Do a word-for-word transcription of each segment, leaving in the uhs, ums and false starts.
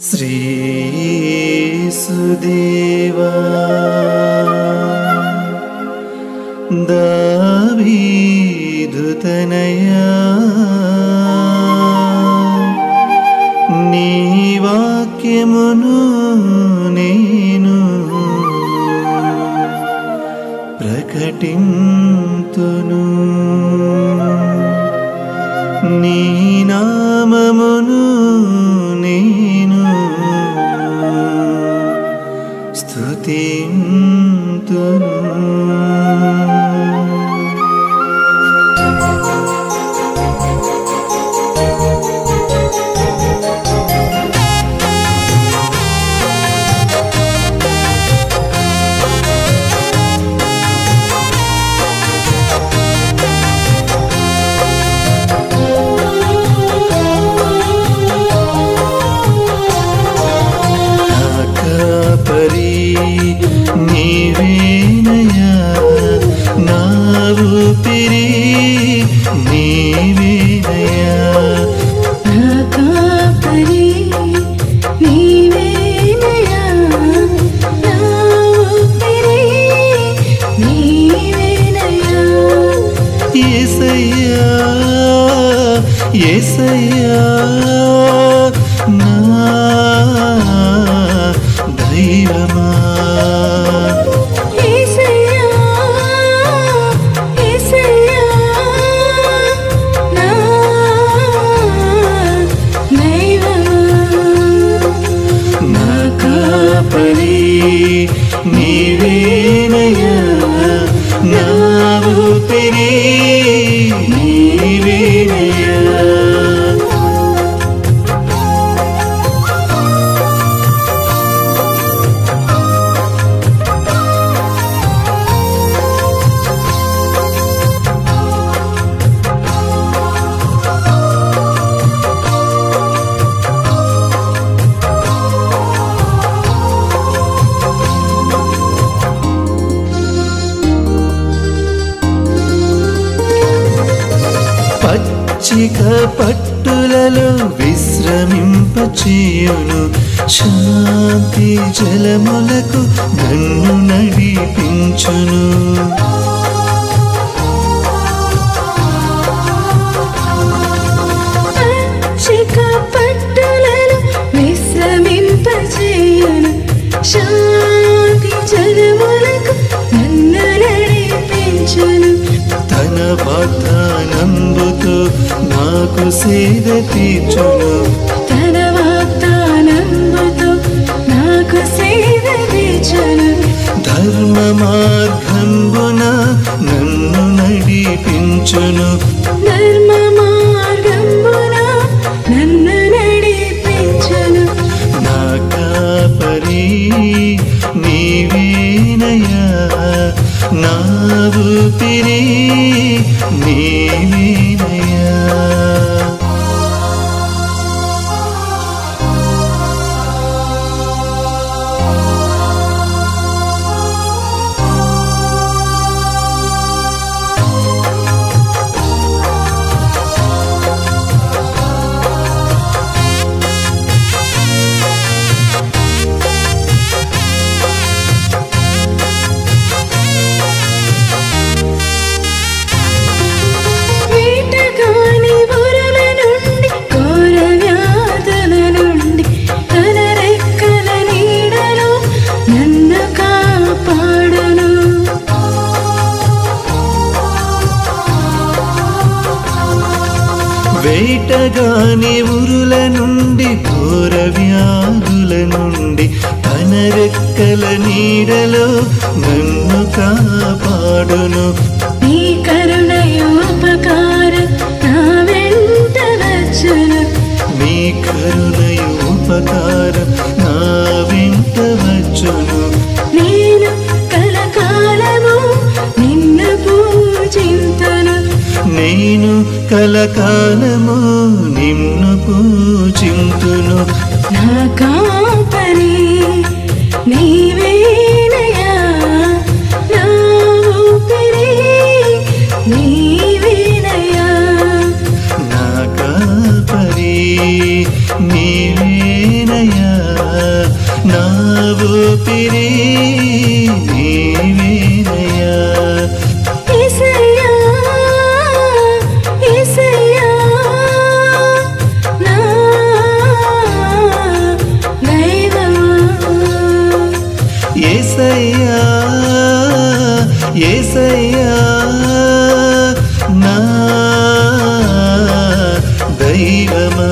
श्री सुदेवा दावीदुतनया नी वाक्यमुनु नेनु प्रकटिंतुनु नी नाममुनु येसया ना दैवमा येसया येसया ना दैवमा ना कापरी नीवेनया ना भूपिरी పచ్చిక పట్టులలో విశ్రమింపచేయును శాంతి జలములకు నన్ను నడిపించును పచ్చిక పట్టులలో విశ్రమింపచేయును శాంతి జలములకు నన్ను నడిపించును తన వాగ్దానముతో నాకు సేద తీర్చును తన వాగ్దానముతో నాకు సేద తీర్చును ధర్మ మార్గమున నన్ను నడిపించును ధర్మ మార్గమున నన్ను నడిపించును నా కాపరి నీవేనయ్యా నా ఊపిరి నీవేనయ్యా। వేటగాని ఉరుల నుండి ఘోర వ్యాధుల నుండి తన రెక్కల నీడలో నన్ను కాపాడును నీ కరుణయోపకార నా వెంట వచ్చును నీ కరుణయోపకారం నా వెంట వచ్చును నేను కలకాలము నిన్ను పూజింతును నేను కలకాలము నిన్ను పూజింతును నా కాపరి నీవేనయ్యా నా ఊపిరి నీవేనయ్యా నా కాపరి నీవేనయ్యా। ನಾವು ಪಿರಿವೇನಯ ಏಸಯ್ಯಾ ನಾ ದೈವಮಾ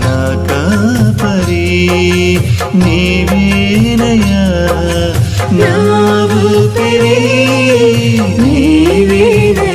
ನಾ ಕಾಪರಿ ನೀವೇನಯ್ಯ ನಾವು ಪಿರಿ ನೀವೇನಯ್ಯ.